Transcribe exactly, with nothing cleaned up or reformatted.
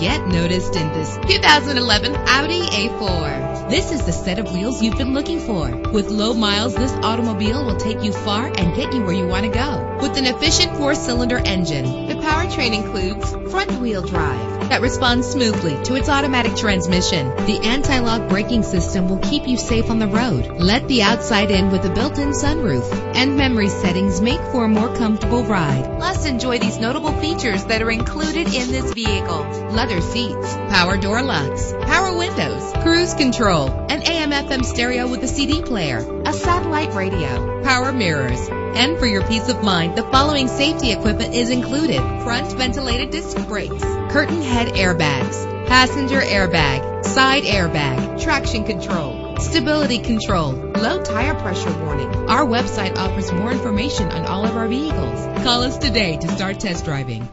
Get noticed in this two thousand eleven Audi A four. This is the set of wheels you've been looking for. With low miles, this automobile will take you far and get you where you want to go. With an efficient four-cylinder engine, the powertrain includes front-wheel drive that responds smoothly to its automatic transmission. The anti-lock braking system will keep you safe on the road. Let the outside in with a built-in sunroof. And memory settings make for a more comfortable ride. Plus, enjoy these notable features that are included in this vehicle: leather seats, power door locks, power windows, cruise control, an A M F M stereo with a C D player, a satellite radio, power mirrors. And for your peace of mind, the following safety equipment is included: front ventilated disc brakes, curtain head airbags, passenger airbag, side airbag, traction control, stability control, low tire pressure warning. Our website offers more information on all of our vehicles. Call us today to start test driving.